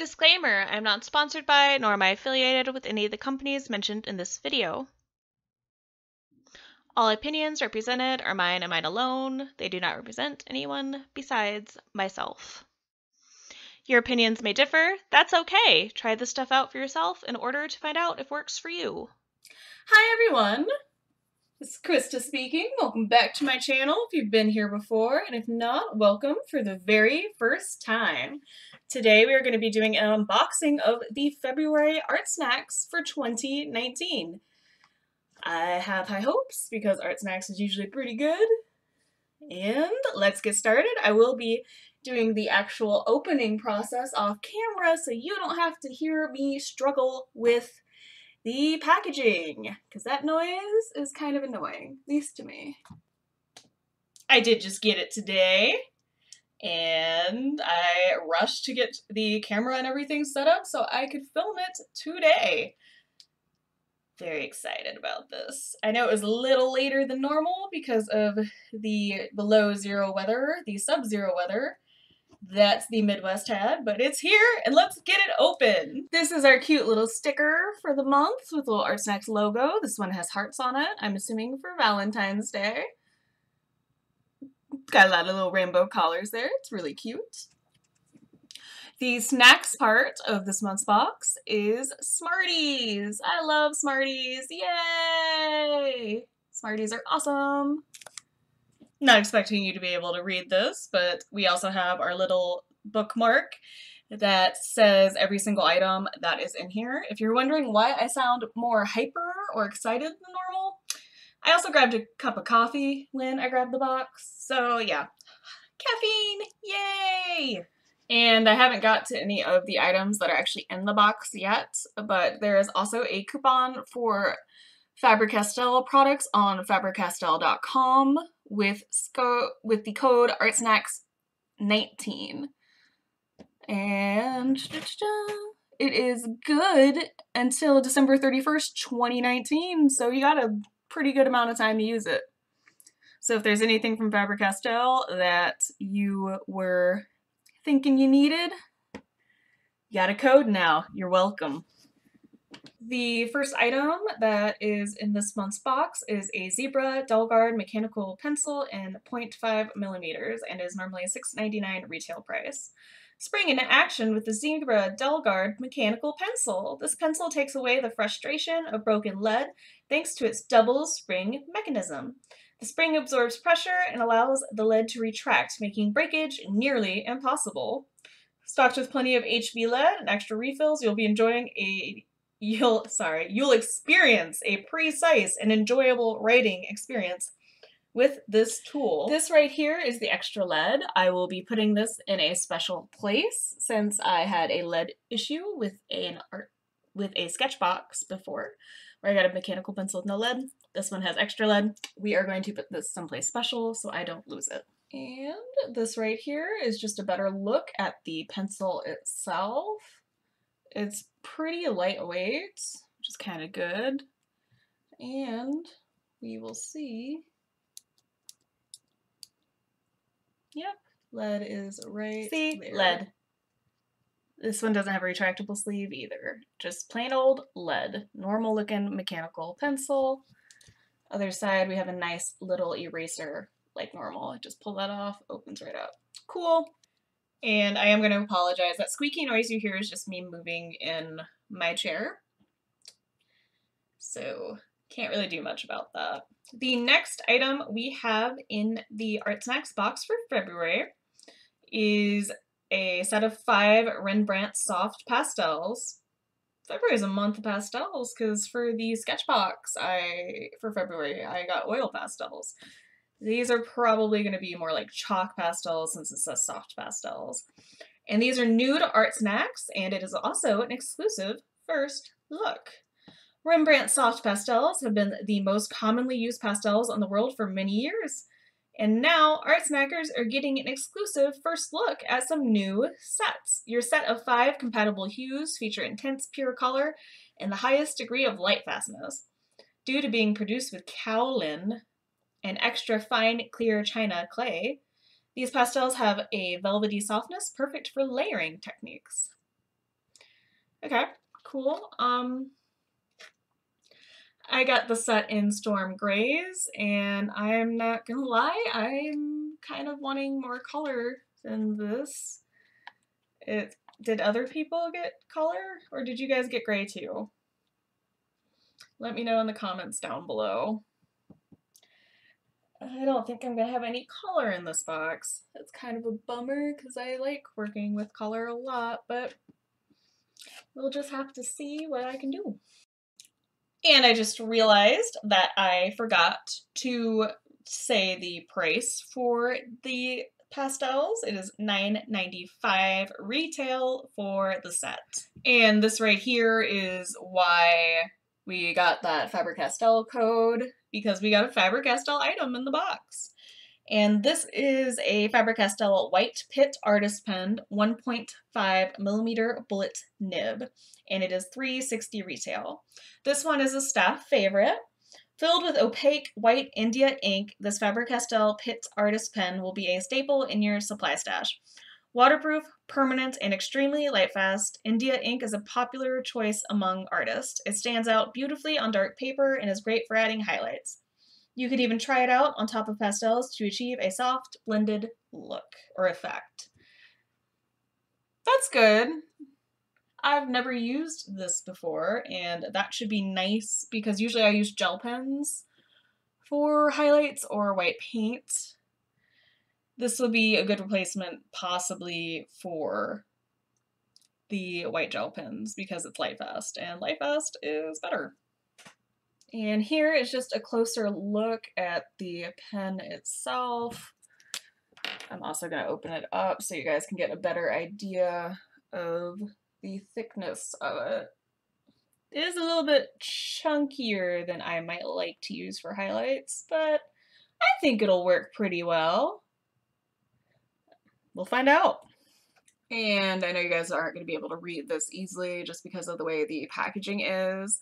Disclaimer, I'm not sponsored by, nor am I affiliated with any of the companies mentioned in this video. All opinions represented are mine and mine alone. They do not represent anyone besides myself. Your opinions may differ. That's okay. Try this stuff out for yourself in order to find out if it works for you. Hi everyone, it's Krista speaking. Welcome back to my channel if you've been here before, and if not, welcome for the very first time. Today we are going to be doing an unboxing of the February Art Snacks for 2019. I have high hopes because Art Snacks is usually pretty good. And let's get started. I will be doing the actual opening process off camera so you don't have to hear me struggle with the packaging, because that noise is kind of annoying, at least to me. I did just get it today. And I rushed to get the camera and everything set up so I could film it today. Very excited about this. I know it was a little later than normal because of the below zero weather, the sub-zero weather that the Midwest had, but it's here and let's get it open. This is our cute little sticker for the month with a little Art Snacks logo. This one has hearts on it, I'm assuming for Valentine's Day. Got a lot of little rainbow collars there. It's really cute. The snacks part of this month's box is Smarties. I love Smarties. Yay! Smarties are awesome. Not expecting you to be able to read this, but we also have our little bookmark that says every single item that is in here. If you're wondering why I sound more hyper or excited than normal, I also grabbed a cup of coffee when I grabbed the box, so yeah. Caffeine! Yay! And I haven't got to any of the items that are actually in the box yet, but there is also a coupon for Faber-Castell products on Faber-Castell.com with the code ARTSNACKS19. And it is good until December 31st, 2019, so you gotta pretty good amount of time to use it. So if there's anything from Faber-Castell that you were thinking you needed, you got a code now. You're welcome. The first item that is in this month's box is a Zebra Delguard mechanical pencil in 0.5 millimeters and is normally a $6.99 retail price. Spring into action with the Zebra Delguard mechanical pencil. This pencil takes away the frustration of broken lead thanks to its double spring mechanism. The spring absorbs pressure and allows the lead to retract, making breakage nearly impossible. Stocked with plenty of HB lead and extra refills, you'll experience a precise and enjoyable writing experience with this tool. This right here is the extra lead. I will be putting this in a special place since I had a lead issue with a sketch box before where I got a mechanical pencil with no lead. This one has extra lead. We are going to put this someplace special so I don't lose it. And this right here is just a better look at the pencil itself. It's pretty lightweight, which is kind of good. And we will see. Yep, lead is right there. Lead. This one doesn't have a retractable sleeve either. Just plain old lead. Normal looking mechanical pencil. Other side, we have a nice little eraser like normal. Just pull that off, opens right up. Cool. And I am going to apologize. That squeaky noise you hear is just me moving in my chair. So can't really do much about that. The next item we have in the Art Snacks box for February is a set of 5 Rembrandt soft pastels. February is a month of pastels because for the sketchbox for February I got oil pastels. These are probably going to be more like chalk pastels since it says soft pastels. And these are new to Art Snacks and it is also an exclusive first look. Rembrandt soft pastels have been the most commonly used pastels in the world for many years, and now Art Snackers are getting an exclusive first look at some new sets. Your set of 5 compatible hues feature intense pure color and the highest degree of light fastness. Due to being produced with kaolin and extra fine clear china clay, these pastels have a velvety softness perfect for layering techniques. Okay, cool. I got the set in Storm Grays, and I'm not gonna lie, I'm kind of wanting more color than this. Did other people get color, or did you guys get gray too? Let me know in the comments down below. I don't think I'm gonna have any color in this box. That's kind of a bummer because I like working with color a lot, but we'll just have to see what I can do. And I just realized that I forgot to say the price for the pastels. It is $9.95 retail for the set. And this right here is why we got that Faber-Castell code, because we got a Faber-Castell item in the box. And this is a Faber-Castell White Pitt Artist Pen 1.5mm bullet nib, and it is $3.60 retail. This one is a staff favorite. Filled with opaque white India ink, this Faber-Castell Pitt Artist Pen will be a staple in your supply stash. Waterproof, permanent, and extremely lightfast, India ink is a popular choice among artists. It stands out beautifully on dark paper and is great for adding highlights. You could even try it out on top of pastels to achieve a soft, blended look or effect. That's good. I've never used this before, and that should be nice because usually I use gel pens for highlights or white paint. This will be a good replacement possibly for the white gel pens because it's lightfast, and lightfast is better. And here is just a closer look at the pen itself. I'm also going to open it up so you guys can get a better idea of the thickness of it. It is a little bit chunkier than I might like to use for highlights, but I think it'll work pretty well. We'll find out. And I know you guys aren't going to be able to read this easily just because of the way the packaging is.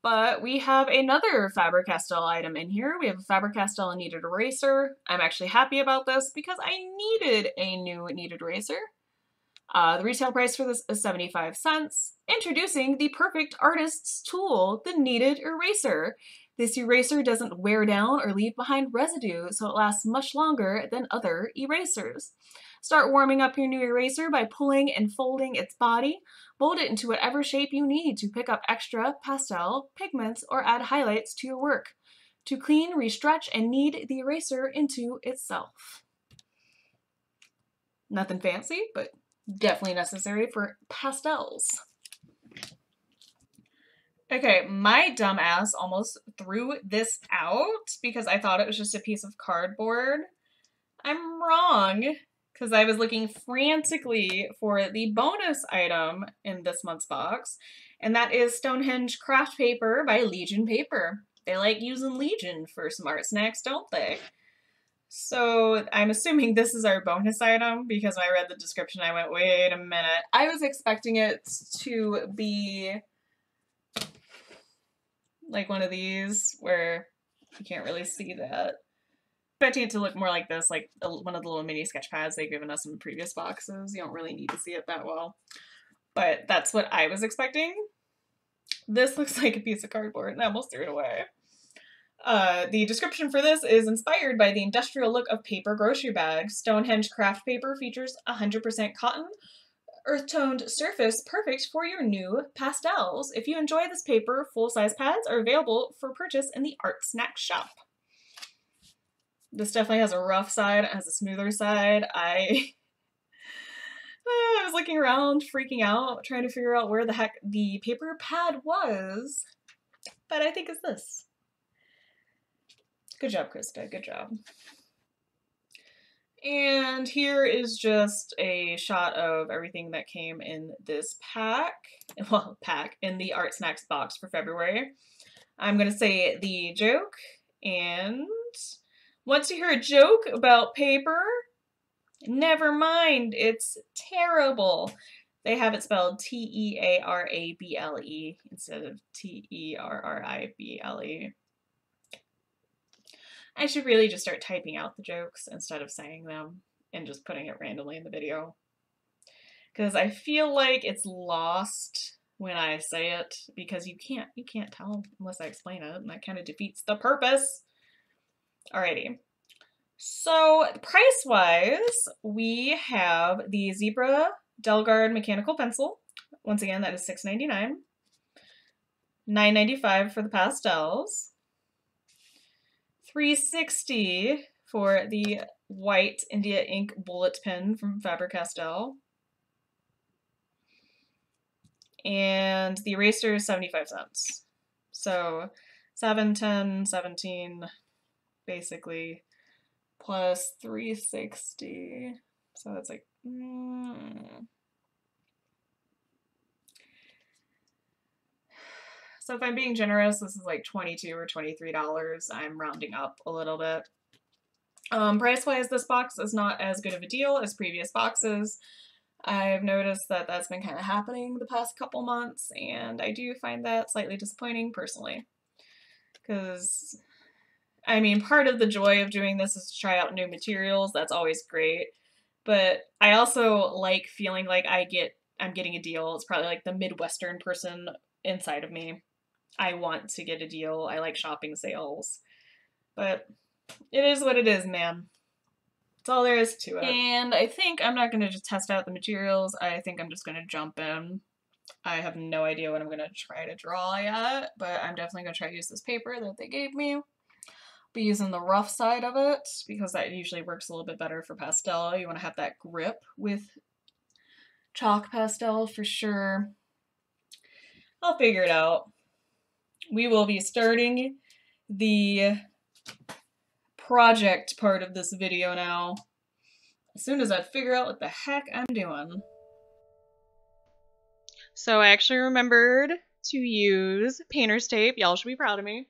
But we have another Faber-Castell item in here. We have a Faber-Castell kneaded eraser. I'm actually happy about this because I needed a new kneaded eraser. The retail price for this is 75 cents. Introducing the perfect artist's tool, the kneaded eraser. This eraser doesn't wear down or leave behind residue, so it lasts much longer than other erasers. Start warming up your new eraser by pulling and folding its body. Mold it into whatever shape you need to pick up extra pastel, pigments, or add highlights to your work. To clean, restretch, and knead the eraser into itself. Nothing fancy, but definitely necessary for pastels. Okay, my dumbass almost threw this out because I thought it was just a piece of cardboard. I'm wrong. Because I was looking frantically for the bonus item in this month's box, and that is Stonehenge Craft Paper by Legion Paper. They like using Legion for some art snacks, don't they? So I'm assuming this is our bonus item because when I read the description I went, wait a minute. I was expecting it to be like one of these where you can't really see that. Expecting it to look more like this, like one of the little mini sketch pads they've given us in previous boxes. You don't really need to see it that well, but that's what I was expecting. This looks like a piece of cardboard, and I almost threw it away. The description for this is inspired by the industrial look of paper grocery bags. Stonehenge Craft Paper features 100% cotton, earth-toned surface perfect for your new pastels. If you enjoy this paper, full-size pads are available for purchase in the Art Snacks shop. This definitely has a rough side, it has a smoother side. I was looking around, freaking out, trying to figure out where the heck the paper pad was, but I think it's this. Good job, Krista, good job. And here is just a shot of everything that came in this pack, in the Art Snacks box for February. I'm gonna say the joke, and once you hear a joke about paper, never mind, it's terrible. They have it spelled T-E-A-R-A-B-L-E instead of T-E-R-R-I-B-L-E. I should really just start typing out the jokes instead of saying them and just putting it randomly in the video, because I feel like it's lost when I say it, because you can't tell unless I explain it, and that kind of defeats the purpose. Alrighty. So price-wise, we have the Zebra Delguard mechanical pencil. Once again, that is $6.99. $9.95 for the pastels. $3.60 for the white India ink bullet pen from Faber-Castell. And the eraser is 75 cents. So 7, 10, 17, basically, plus 360. So that's like, So if I'm being generous, this is like $22 or $23. I'm rounding up a little bit. Price-wise, this box is not as good of a deal as previous boxes. I've noticed that that's been kind of happening the past couple months, and I do find that slightly disappointing personally. Because, I mean, part of the joy of doing this is to try out new materials. That's always great. But I also like feeling like I'm getting a deal. It's probably like the Midwestern person inside of me. I want to get a deal. I like shopping sales. But it is what it is, man. That's all there is to it. And I think I'm not going to just test out the materials. I think I'm just going to jump in. I have no idea what I'm going to try to draw yet, but I'm definitely going to try to use this paper that they gave me. I'll be using the rough side of it because that usually works a little bit better for pastel. You want to have that grip with chalk pastel for sure. I'll figure it out. We will be starting the project part of this video now, as soon as I figure out what the heck I'm doing. So I actually remembered to use painter's tape. Y'all should be proud of me.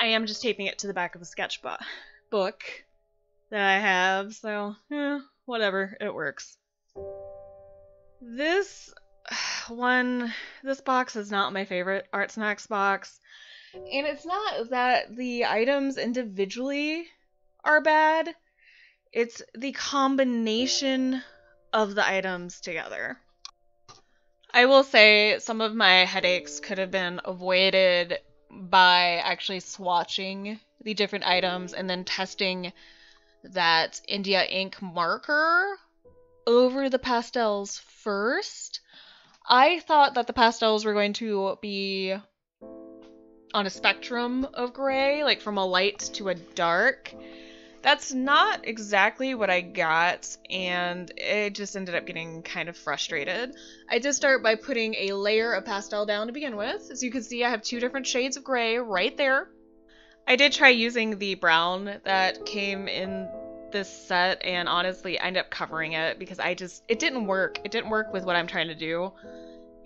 I am just taping it to the back of a sketchbook that I have, so whatever, it works. This box is not my favorite Art Snacks box, and it's not that the items individually are bad, it's the combination of the items together. I will say some of my headaches could have been avoided by actually swatching the different items and then testing that India ink marker over the pastels first. I thought that the pastels were going to be on a spectrum of gray, like from a light to a dark. That's not exactly what I got, and it just ended up getting kind of frustrated. I did start by putting a layer of pastel down to begin with. As you can see, I have two different shades of gray right there. I did try using the brown that came in this set, and honestly I ended up covering it because it didn't work. It didn't work with what I'm trying to do,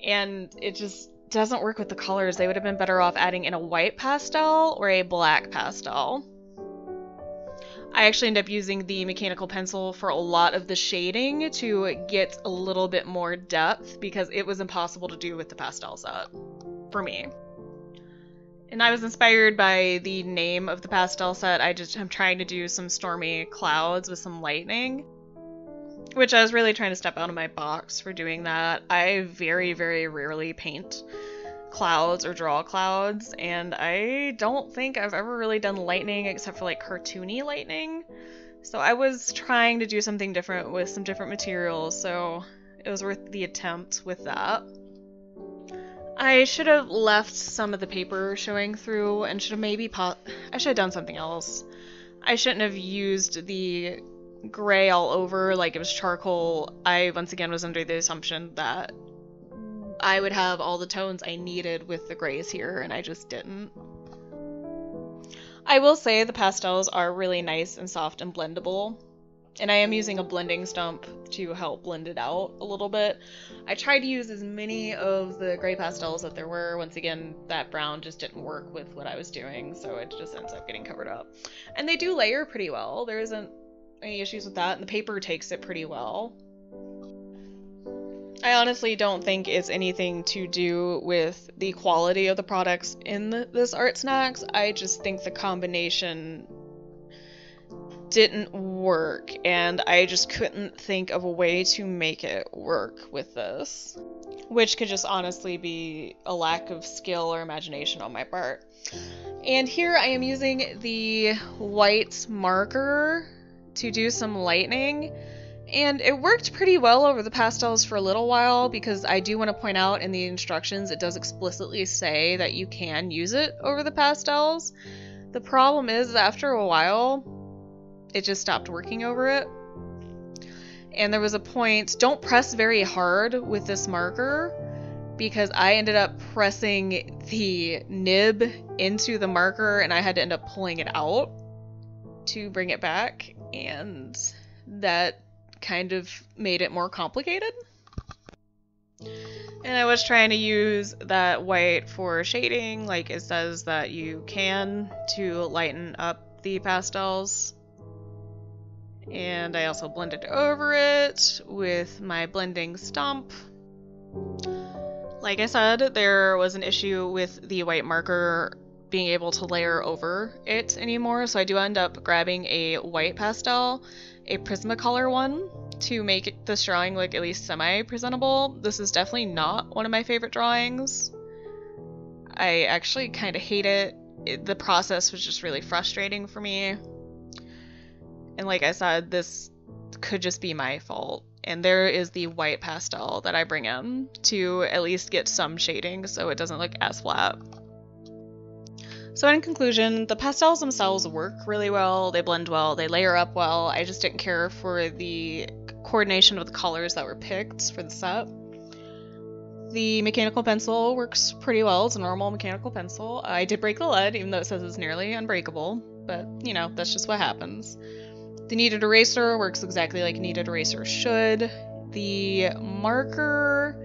and it just doesn't work with the colors. They would have been better off adding in a white pastel or a black pastel. I actually ended up using the mechanical pencil for a lot of the shading to get a little bit more depth because it was impossible to do with the pastel set for me. And I was inspired by the name of the pastel set. I'm trying to do some stormy clouds with some lightning, which I was really trying to step out of my box for doing that. I very, very rarely paint clouds or draw clouds, and I don't think I've ever really done lightning except for like cartoony lightning. So I was trying to do something different with some different materials, so it was worth the attempt with that. I should have left some of the paper showing through and should have maybe I should have done something else. I shouldn't have used the gray all over like it was charcoal. I once again was under the assumption that I would have all the tones I needed with the grays here, and I just didn't. I will say the pastels are really nice and soft and blendable, and I am using a blending stump to help blend it out a little bit. I tried to use as many of the gray pastels that there were. Once again, that brown just didn't work with what I was doing, so it just ends up getting covered up. And they do layer pretty well. There isn't any issues with that, and the paper takes it pretty well. I honestly don't think it's anything to do with the quality of the products in this Art Snacks. I just think the combination didn't work, and I just couldn't think of a way to make it work with this, which could just honestly be a lack of skill or imagination on my part. And here I am using the white marker to do some lightning, and it worked pretty well over the pastels for a little while, because I do want to point out in the instructions it does explicitly say that you can use it over the pastels. The problem is that after a while it just stopped working over it. And there was a point, don't press very hard with this marker, because I ended up pressing the nib into the marker and I had to end up pulling it out to bring it back, and that kind of made it more complicated. And I was trying to use that white for shading, like it says that you can, to lighten up the pastels. And I also blended over it with my blending stump. Like I said, there was an issue with the white marker being able to layer over it anymore, so I do end up grabbing a white pastel, a Prismacolor one, to make this drawing look at least semi-presentable. This is definitely not one of my favorite drawings. I actually kind of hate it. The process was just really frustrating for me. And like I said, this could just be my fault. And there is the white pastel that I bring in to at least get some shading so it doesn't look as flat. So in conclusion, the pastels themselves work really well, they blend well, they layer up well. I just didn't care for the coordination of the colors that were picked for the set. The mechanical pencil works pretty well, it's a normal mechanical pencil. I did break the lead, even though it says it's nearly unbreakable, but you know, that's just what happens. The kneaded eraser works exactly like a kneaded eraser should. The marker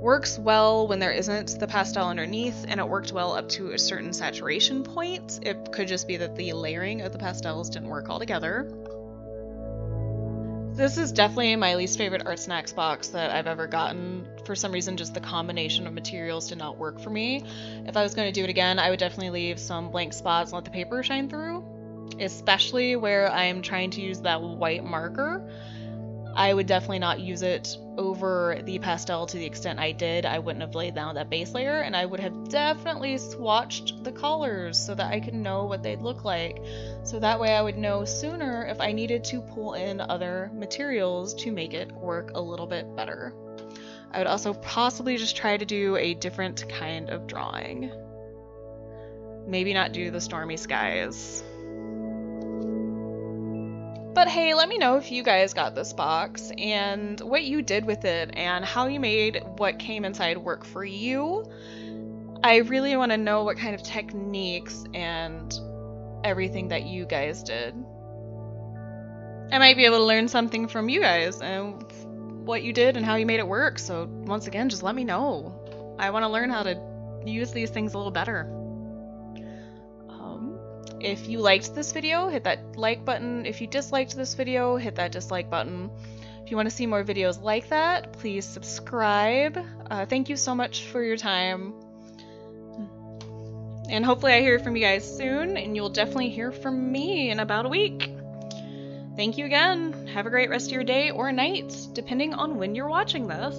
works well when there isn't the pastel underneath, and it worked well up to a certain saturation point. It could just be that the layering of the pastels didn't work all together. This is definitely my least favorite Art Snacks box that I've ever gotten. For some reason, just the combination of materials did not work for me. If I was going to do it again, I would definitely leave some blank spots and let the paper shine through. Especially where I'm trying to use that white marker, I would definitely not use it over the pastel to the extent I did. I wouldn't have laid down that base layer, and I would have definitely swatched the colors so that I could know what they'd look like. So that way I would know sooner if I needed to pull in other materials to make it work a little bit better. I would also possibly just try to do a different kind of drawing. Maybe not do the stormy skies. But hey, let me know if you guys got this box and what you did with it and how you made what came inside work for you. I really want to know what kind of techniques and everything that you guys did. I might be able to learn something from you guys and what you did and how you made it work. So once again, just let me know. I want to learn how to use these things a little better. If you liked this video, hit that like button. If you disliked this video, hit that dislike button. If you want to see more videos like that, please subscribe. Thank you so much for your time. And hopefully I hear from you guys soon, and you'll definitely hear from me in about a week. Thank you again. Have a great rest of your day or night, depending on when you're watching this.